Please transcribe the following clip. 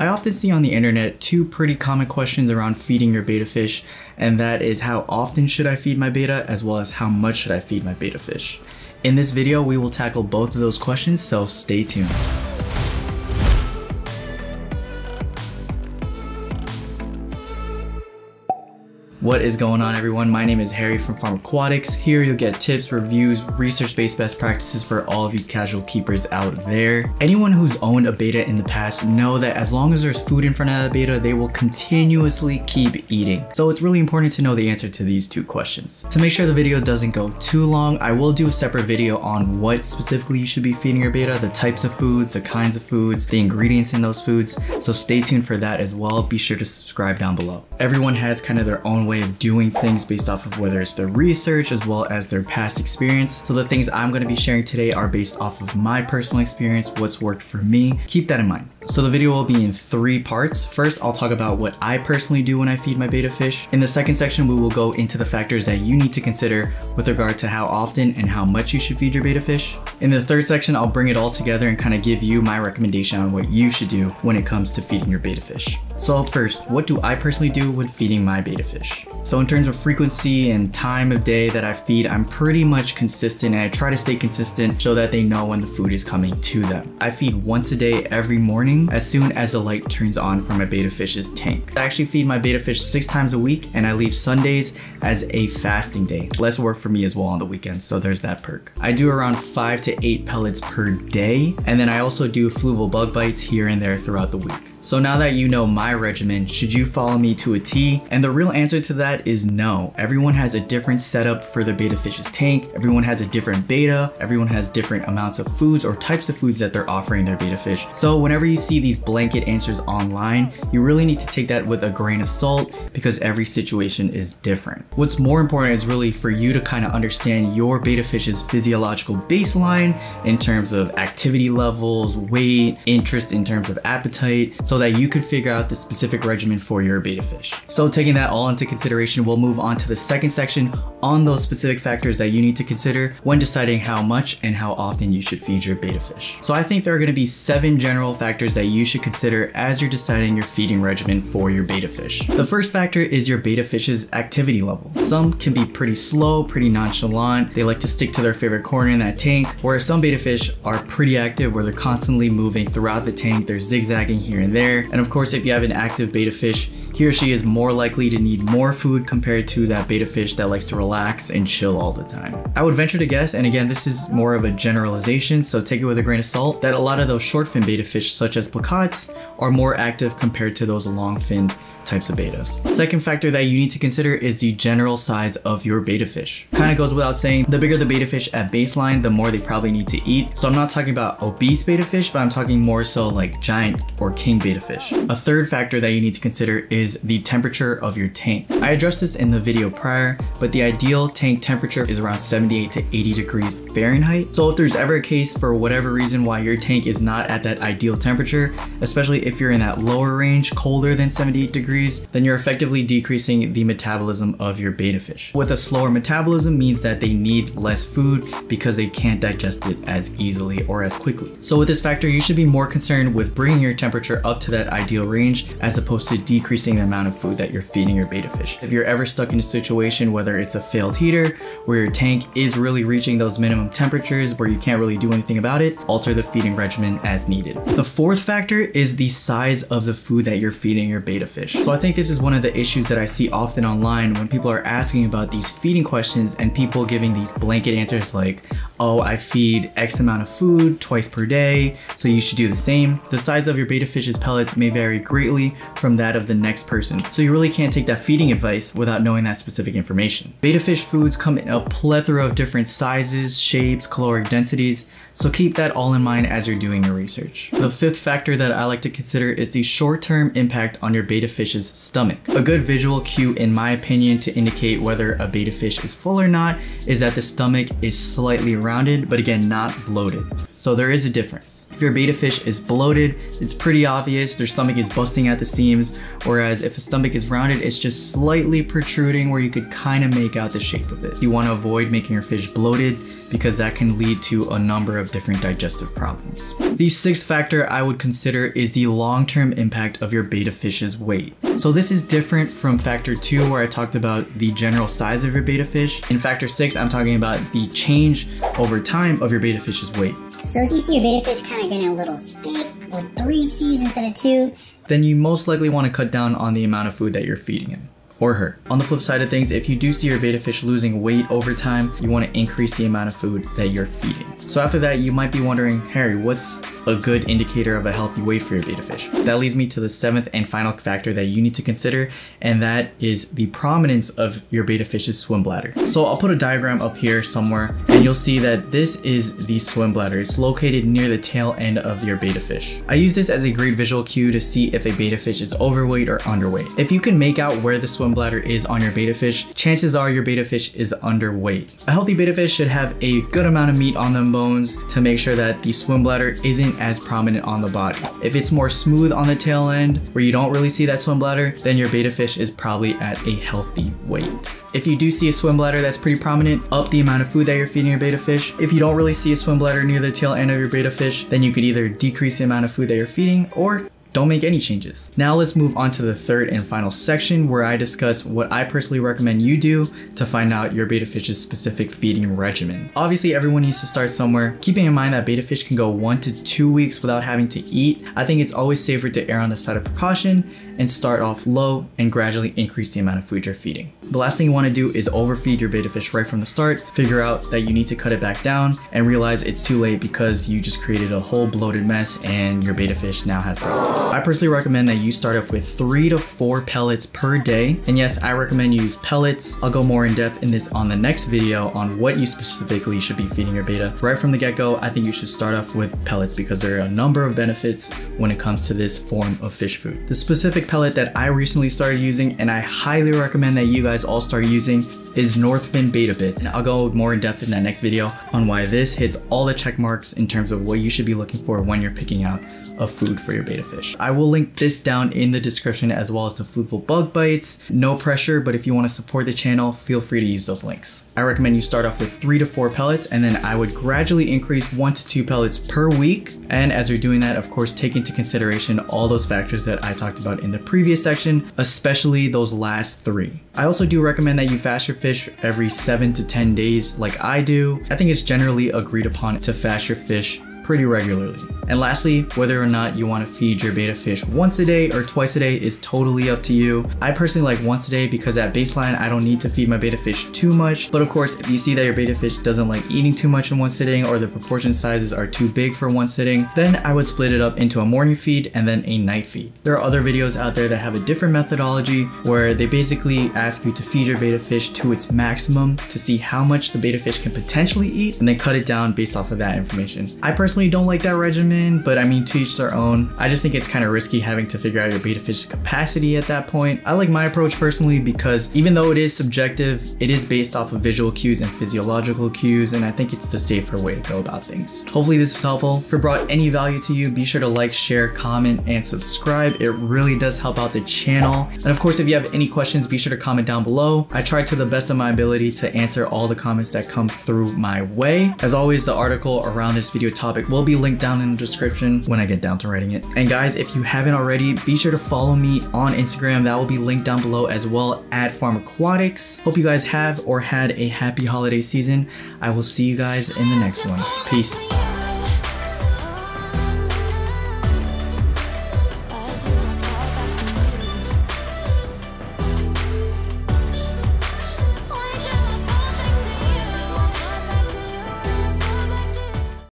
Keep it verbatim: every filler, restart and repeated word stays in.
I often see on the internet two pretty common questions around feeding your betta fish, and that is how often should I feed my betta, as well as how much should I feed my betta fish. In this video, we will tackle both of those questions, so stay tuned. What is going on, everyone? My name is Harry from Pharmaquatics. Here you'll get tips, reviews, research-based best practices for all of you casual keepers out there. Anyone who's owned a betta in the past know that as long as there's food in front of that betta, they will continuously keep eating. So it's really important to know the answer to these two questions. To make sure the video doesn't go too long, I will do a separate video on what specifically you should be feeding your betta, the types of foods, the kinds of foods, the ingredients in those foods. So stay tuned for that as well. Be sure to subscribe down below. Everyone has kind of their own way of doing things based off of whether it's their research as well as their past experience. So the things I'm going to be sharing today are based off of my personal experience, what's worked for me. Keep that in mind. So the video will be in three parts. First, I'll talk about what I personally do when I feed my betta fish. In the second section, we will go into the factors that you need to consider with regard to how often and how much you should feed your betta fish. In the third section, I'll bring it all together and kind of give you my recommendation on what you should do when it comes to feeding your betta fish. So first, what do I personally do when feeding my betta fish? So in terms of frequency and time of day that I feed, I'm pretty much consistent, and I try to stay consistent so that they know when the food is coming to them. I feed once a day every morning as soon as the light turns on for my betta fish's tank. I actually feed my betta fish six times a week, and I leave Sundays as a fasting day. Less work for me as well on the weekends, so there's that perk. I do around five to eight pellets per day, and then I also do Fluval bug bites here and there throughout the week. So now that you know my regimen, should you follow me to a T? And the real answer to that is no. Everyone has a different setup for their betta fish's tank. Everyone has a different betta. Everyone has different amounts of foods or types of foods that they're offering their betta fish. So whenever you see these blanket answers online, you really need to take that with a grain of salt, because every situation is different. What's more important is really for you to kind of understand your betta fish's physiological baseline in terms of activity levels, weight, interest in terms of appetite, so that you can figure out the specific regimen for your betta fish. So taking that all into consideration, we'll move on to the second section on those specific factors that you need to consider when deciding how much and how often you should feed your betta fish. So I think there are going to be seven general factors that you should consider as you're deciding your feeding regimen for your betta fish. The first factor is your betta fish's activity level. Some can be pretty slow, pretty nonchalant. They like to stick to their favorite corner in that tank, whereas some betta fish are pretty active, where they're constantly moving throughout the tank. They're zigzagging here and there. There. And of course, if you have an active betta fish, he or she is more likely to need more food compared to that betta fish that likes to relax and chill all the time. I would venture to guess, and again, this is more of a generalization, so take it with a grain of salt, that a lot of those short-fin betta fish, such as placots, are more active compared to those long-finned types of bettas. Second factor that you need to consider is the general size of your betta fish. Kind of goes without saying, the bigger the betta fish at baseline, the more they probably need to eat. So I'm not talking about obese betta fish, but I'm talking more so like giant or king betta fish. A third factor that you need to consider is the temperature of your tank. I addressed this in the video prior, but the ideal tank temperature is around seventy-eight to eighty degrees Fahrenheit. So if there's ever a case for whatever reason why your tank is not at that ideal temperature, especially if you're in that lower range, colder than seventy-eight degrees, then you're effectively decreasing the metabolism of your betta fish. With a slower metabolism means that they need less food because they can't digest it as easily or as quickly. So with this factor, you should be more concerned with bringing your temperature up to that ideal range as opposed to decreasing the amount of food that you're feeding your betta fish. If you're ever stuck in a situation, whether it's a failed heater, where your tank is really reaching those minimum temperatures where you can't really do anything about it, alter the feeding regimen as needed. The fourth factor is the size of the food that you're feeding your betta fish. So I think this is one of the issues that I see often online when people are asking about these feeding questions, and people giving these blanket answers like, oh, I feed X amount of food twice per day, so you should do the same. The size of your betta fish's pellets may vary greatly from that of the next person, so you really can't take that feeding advice without knowing that specific information. Betta fish foods come in a plethora of different sizes, shapes, caloric densities, so keep that all in mind as you're doing your research. The fifth factor that I like to consider is the short-term impact on your betta fish's stomach. A good visual cue, in my opinion, to indicate whether a betta fish is full or not is that the stomach is slightly rounded, but again, not bloated. So there is a difference. If your betta fish is bloated, it's pretty obvious their stomach is busting at the seams, whereas if a stomach is rounded, it's just slightly protruding where you could kind of make out the shape of it. You want to avoid making your fish bloated because that can lead to a number of different digestive problems. The sixth factor I would consider is the long-term impact of your betta fish's weight. So this is different from factor two, where I talked about the general size of your betta fish. In factor six, I'm talking about the change over time of your betta fish's weight. So if you see your betta fish kind of getting a little thick with three C's instead of two, then you most likely want to cut down on the amount of food that you're feeding him or her. On the flip side of things, if you do see your betta fish losing weight over time, you want to increase the amount of food that you're feeding. So after that, you might be wondering, Harry, what's a good indicator of a healthy weight for your betta fish? That leads me to the seventh and final factor that you need to consider, and that is the prominence of your betta fish's swim bladder. So I'll put a diagram up here somewhere, and you'll see that this is the swim bladder. It's located near the tail end of your betta fish. I use this as a great visual cue to see if a betta fish is overweight or underweight. If you can make out where the swim bladder is on your betta fish, chances are your betta fish is underweight. A healthy betta fish should have a good amount of meat on them bones to make sure that the swim bladder isn't as prominent on the body. If it's more smooth on the tail end where you don't really see that swim bladder, then your betta fish is probably at a healthy weight. If you do see a swim bladder that's pretty prominent, up the amount of food that you're feeding your betta fish. If you don't really see a swim bladder near the tail end of your betta fish, then you could either decrease the amount of food that you're feeding or don't make any changes. Now let's move on to the third and final section, where I discuss what I personally recommend you do to find out your betta fish's specific feeding regimen. Obviously, everyone needs to start somewhere. Keeping in mind that betta fish can go one to two weeks without having to eat, I think it's always safer to err on the side of precaution and start off low and gradually increase the amount of food you're feeding. The last thing you want to do is overfeed your betta fish right from the start, figure out that you need to cut it back down, and realize it's too late because you just created a whole bloated mess and your betta fish now has problems. I personally recommend that you start off with three to four pellets per day. And yes, I recommend you use pellets. I'll go more in depth in this on the next video on what you specifically should be feeding your betta. Right from the get-go, I think you should start off with pellets because there are a number of benefits when it comes to this form of fish food. The specific pellet that I recently started using, and I highly recommend that you guys all start using, is Northfin Betta Bits. I'll go more in depth in that next video on why this hits all the check marks in terms of what you should be looking for when you're picking out a food for your betta fish. I will link this down in the description, as well as the Fluval Bug Bites. No pressure, but if you want to support the channel, feel free to use those links. I recommend you start off with three to four pellets, and then I would gradually increase one to two pellets per week. And as you're doing that, of course, take into consideration all those factors that I talked about in the previous section, especially those last three. I also do recommend that you fast your fish every seven to ten days like I do. I think it's generally agreed upon to fast your fish pretty regularly. And lastly, whether or not you want to feed your betta fish once a day or twice a day is totally up to you. I personally like once a day because at baseline, I don't need to feed my betta fish too much. But of course, if you see that your betta fish doesn't like eating too much in one sitting, or the proportion sizes are too big for one sitting, then I would split it up into a morning feed and then a night feed. There are other videos out there that have a different methodology where they basically ask you to feed your betta fish to its maximum to see how much the betta fish can potentially eat and then cut it down based off of that information. I personally don't like that regimen, but I mean, to each their own. I just think it's kind of risky having to figure out your betta fish's capacity at that point. I like my approach personally because even though it is subjective, it is based off of visual cues and physiological cues, and I think it's the safer way to go about things. Hopefully this was helpful. If it brought any value to you, be sure to like, share, comment, and subscribe. It really does help out the channel. And of course, if you have any questions, be sure to comment down below. I try to the best of my ability to answer all the comments that come through my way. As always, the article around this video topic will be linked down in the description when I get down to writing it. And guys, if you haven't already, be sure to follow me on Instagram. That will be linked down below as well, at Pharmaquatics. Hope you guys have or had a happy holiday season. I will see you guys in the next one. Peace.